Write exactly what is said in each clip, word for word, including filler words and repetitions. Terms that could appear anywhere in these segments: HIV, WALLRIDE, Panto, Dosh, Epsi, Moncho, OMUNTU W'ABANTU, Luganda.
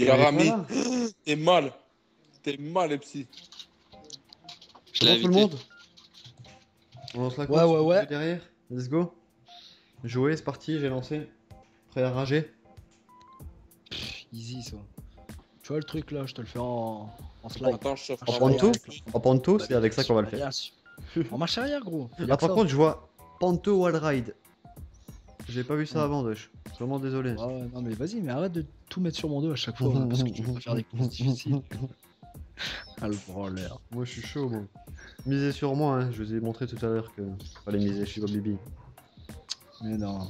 Il aura mis. T'es mal. T'es mal, Epsi. Je l'ai invité. Tout le monde. On lance la course. Ouais, ouais, ouais. Derrière. Let's go. Jouer, c'est parti. J'ai lancé. Prêt à rager. Easy, ça. Tu vois le truc là, je te le fais en, en slide. Attends, je chauffe. En Panto, en Panto, c'est avec ça qu'on va le faire. En marche arrière, gros. Là, par contre, je vois Panto Wall Ride. J'ai pas vu ça avant, Dosh. Je suis vraiment désolé. Ah ouais, non mais vas-y, mais arrête de tout mettre sur mon dos à chaque fois, parce que tu veux faire des courses difficiles. Ah le branleur. Moi je suis chaud, moi. Misez sur moi, hein. Je vous ai montré tout à l'heure que fallait miser, je suis comme Bibi. Mais non.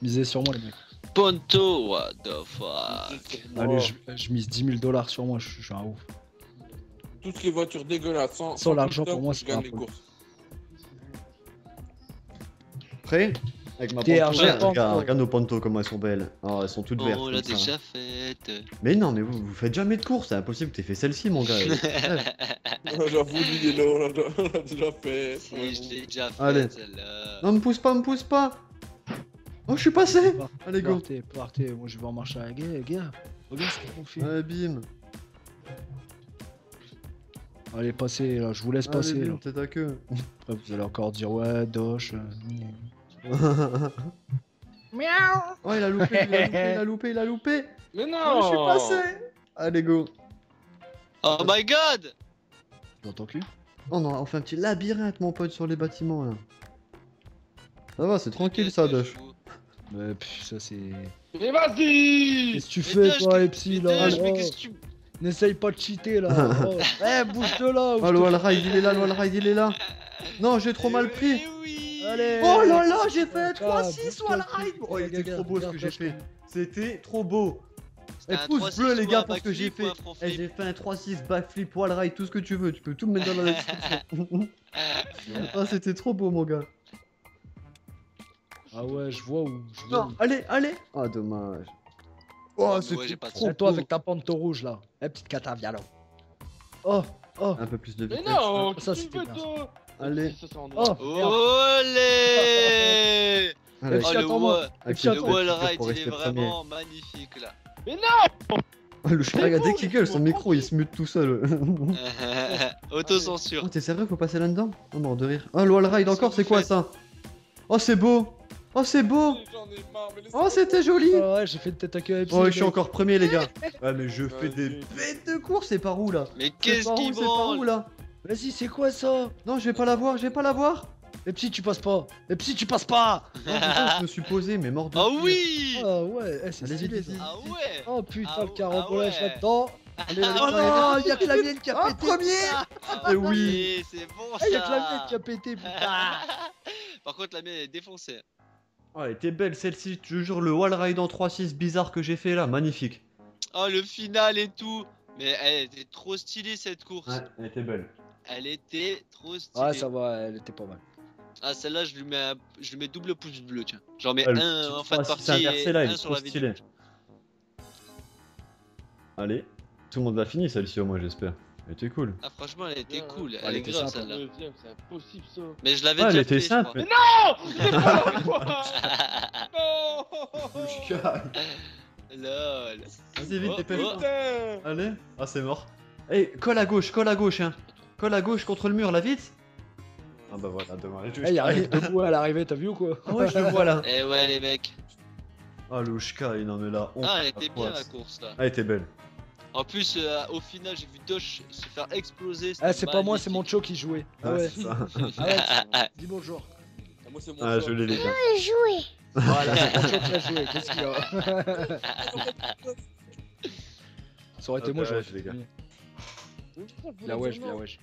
Misez sur moi, les mecs. Panto, what the fuck. Allez, je, je mise dix mille dollars sur moi, je, je suis un ouf. Toutes les voitures dégueulasses. Sans, sans l'argent pour moi, je gagne les courses. Prêt? Avec ma Panto, regarde, regarde nos Panto comment elles sont belles. Alors, elles sont toutes vertes. On l'a déjà faite. Mais non, mais vous, vous faites jamais de course, c'est impossible que t'aies fait celle-ci, mon gars. J'avoue, il est là, on l'a déjà fait. Oui, je l'ai déjà faite, celle-là. Non, me pousse pas, me pousse pas. Oh, je suis passé. Allez, go. Partez, partez, moi je vais en marcher à la guerre. Regarde ce qu'on fait. Allez, bim. Allez, passez, là, je vous laisse passer. Allez, bim, t'es ta queue. Après, vous allez encore dire, ouais, Dosh. Miaou. Oh il a loupé, il a loupé, il a loupé, il a loupé. Mais non. Oh, je suis passé. Allez go. Oh my god. Dans ton cul. Oh non, on fait un petit labyrinthe mon pote sur les bâtiments là. Ça va, c'est tranquille ça Dosh. Mais pff, ça c'est... Mais vas-y. Qu'est-ce que tu fais toi Epsi là? N'essaye pas de cheater là. Eh bouge de là. Oh le wallride il est là, le wallride il est là. Non j'ai trop mal pris. Allez, oh là là, j'ai fait trois six ou à la ride. Oh, il était trop beau ce que j'ai fait. C'était trop beau. Et pouce bleu, les gars, pour ce que j'ai fait. Et j'ai fait un trois six, backflip, wall ride, tout ce que tu veux. Tu peux tout me mettre dans la description. Ah, c'était trop beau, mon gars. Ah ouais, je vois où. Non, allez, allez. Ah, dommage. Oh, c'était trop beau. Toi, avec ta Panto rouge là. La petite cata, viens là. Oh, oh. Un peu plus de vitesse. Mais non, ça c'était bien. Allez. Oh, olé. Oh le wall ride il est vraiment magnifique là. Mais non. Le chien dès qu'il gueule son micro il se mute tout seul. Autocensure. Oh t'es sérieux, faut passer là-dedans? Oh mort de rire. Oh le wall ride encore, c'est quoi ça? Oh c'est beau. Oh c'est beau. Oh c'était joli. Ouais j'ai fait de tête à queue. Oh je suis encore premier les gars. Ouais mais je fais des bêtes de course, c'est par où là? Mais qu'est-ce qu'il branle? Vas-y, c'est quoi ça? Non, je vais pas l'avoir, je vais pas l'avoir. Epsi, tu passes pas. Epsi, tu passes pas. Non, putain, je me suis posé, mais mort de... Ah oui. Ah ouais, eh, c'est stylé. Ah ouais. Oh putain, ah, le carambolage ah ouais. Là-dedans. Allez, là oh non, il y a que la mienne qui a pété. Oh, premier. Mais oui. C'est bon ça. Il y a que la mienne qui a pété, putain. Par contre, la mienne est défoncée. Oh, elle était belle celle-ci, je jure, le wall ride en trois six bizarre que j'ai fait là, magnifique. Oh, le final et tout. Mais elle était trop stylée cette course. Ouais, elle était belle. Elle était trop stylée. Ouais, ça va, elle était pas mal. Ah, celle-là, je lui mets, un... je lui mets double pouce bleu, tiens. J'en mets ah, un en fin de partie et là, un sur la vidéo. Allez, tout le monde l'a fini celle-ci au moins, j'espère. Elle était cool. Ah, franchement, elle était ouais, cool. Elle, elle était grave celle-là. Mais je l'avais ah, déjà fait. Elle était simple. Mais non. Lol. Vas-y, vite, t'es perdu. Allez. Ah, c'est mort. Eh, colle à gauche, colle à gauche, hein. Colle à gauche contre le mur, là vite. Ah bah voilà, dommage. Eh, il arrive debout à l'arrivée, t'as vu ou quoi? Ah ouais, je le vois là. Eh ouais, les mecs. Ah, l'Ouchka, il en est là. Ah, elle était bien la course là. Elle était belle. En plus, euh, au final, j'ai vu Dosh se faire exploser. Ah, c'est pas moi, c'est Moncho qui jouait. Ah ouais. Dis bonjour. Moi, c'est Moncho. Ah, je l'ai les gars. Ah, joué. Voilà, c'est Moncho qui a joué. Qu'est-ce qu'il y a? Ça aurait été moi, j'aurais fait les gars. La wesh, la wesh.